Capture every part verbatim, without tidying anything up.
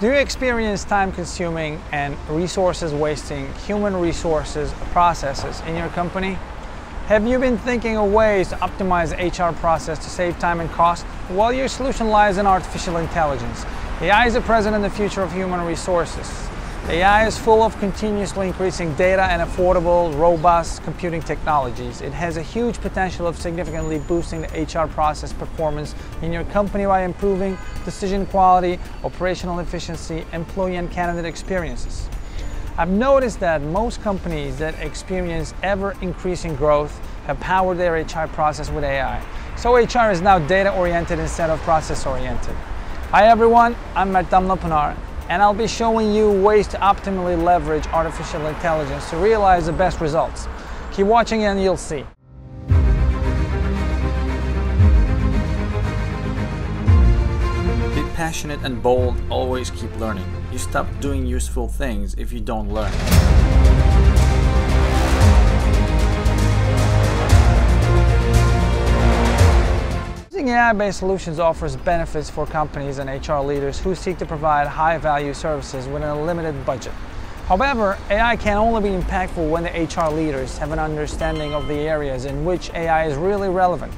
Do you experience time-consuming and resources-wasting human resources processes in your company? Have you been thinking of ways to optimize the H R process to save time and cost? Well, your solution lies in artificial intelligence. A I is the present and the future of human resources. A I is full of continuously increasing data and affordable, robust computing technologies. It has a huge potential of significantly boosting the H R process performance in your company by improving decision quality, operational efficiency, employee and candidate experiences. I've noticed that most companies that experience ever-increasing growth have powered their H R process with A I. So H R is now data-oriented instead of process-oriented. Hi everyone, I'm Mert Damlapinar. And I'll be showing you ways to optimally leverage artificial intelligence to realize the best results. Keep watching and you'll see. Be passionate and bold, always keep learning. You stop doing useful things if you don't learn. A I-based solutions offers benefits for companies and H R leaders who seek to provide high-value services within a limited budget. However, A I can only be impactful when the H R leaders have an understanding of the areas in which A I is really relevant.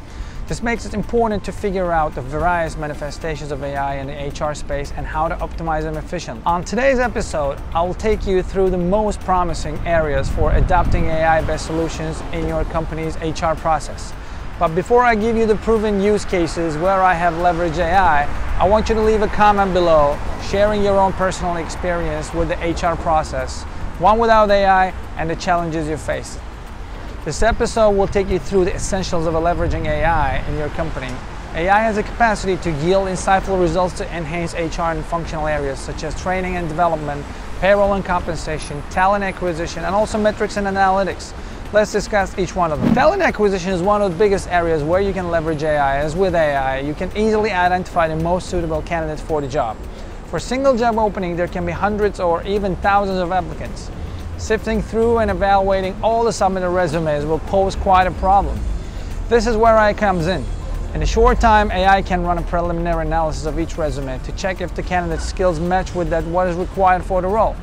This makes it important to figure out the various manifestations of A I in the H R space and how to optimize them efficiently. On today's episode, I will take you through the most promising areas for adopting A I-based solutions in your company's H R process. But before I give you the proven use cases where I have leveraged A I, I want you to leave a comment below sharing your own personal experience with the H R process, one without A I, and the challenges you face. This episode will take you through the essentials of leveraging A I in your company. A I has the capacity to yield insightful results to enhance H R and functional areas such as training and development, payroll and compensation, talent acquisition, and also metrics and analytics. Let's discuss each one of them. Talent acquisition is one of the biggest areas where you can leverage A I. As with A I, you can easily identify the most suitable candidates for the job. For a single job opening, there can be hundreds or even thousands of applicants. Sifting through and evaluating all the submitted resumes will pose quite a problem. This is where A I comes in. In a short time, A I can run a preliminary analysis of each resume to check if the candidate's skills match with that what is required for the role.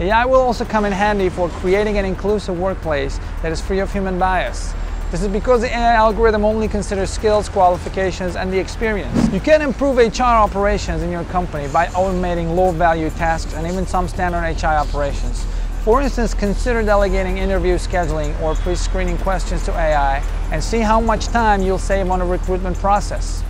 A I will also come in handy for creating an inclusive workplace that is free of human bias. This is because the A I algorithm only considers skills, qualifications, and the experience. You can improve H R operations in your company by automating low-value tasks and even some standard H R operations. For instance, consider delegating interview scheduling or pre-screening questions to A I and see how much time you'll save on the recruitment process.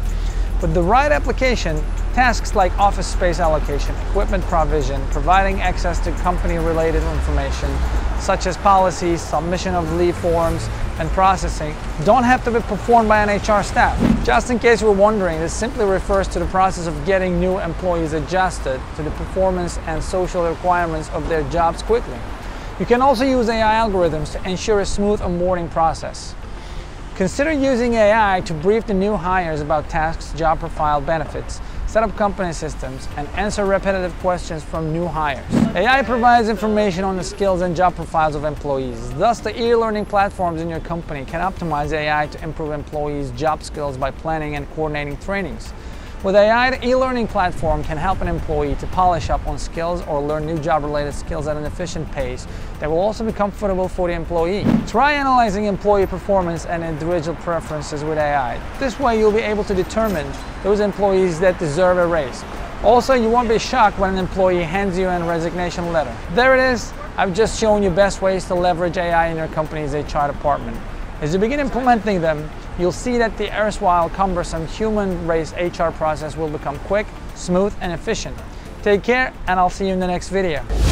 With the right application, tasks like office space allocation, equipment provision, providing access to company-related information, such as policies, submission of leave forms, and processing, don't have to be performed by an H R staff. Just in case you were wondering, this simply refers to the process of getting new employees adjusted to the performance and social requirements of their jobs quickly. You can also use A I algorithms to ensure a smooth onboarding process. Consider using A I to brief the new hires about tasks, job profile, benefits, set up company systems, and answer repetitive questions from new hires. A I provides information on the skills and job profiles of employees. Thus, the e-learning platforms in your company can optimize A I to improve employees' job skills by planning and coordinating trainings. With A I, the e-learning platform can help an employee to polish up on skills or learn new job-related skills at an efficient pace that will also be comfortable for the employee. Try analyzing employee performance and individual preferences with A I. This way, you'll be able to determine those employees that deserve a raise. Also, you won't be shocked when an employee hands you a resignation letter. There it is. I've just shown you best ways to leverage A I in your company's H R department. As you begin implementing them, you'll see that the erstwhile cumbersome human-based H R process will become quick, smooth, and efficient. Take care, and I'll see you in the next video.